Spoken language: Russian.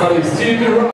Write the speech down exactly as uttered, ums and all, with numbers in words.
вокалист Тимми Райт.